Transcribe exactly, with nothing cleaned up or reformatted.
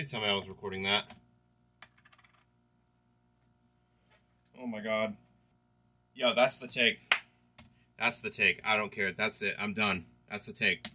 Please tell me I was recording that. Oh my god. Yo, that's the take. That's the take. I don't care. That's it. I'm done. That's the take.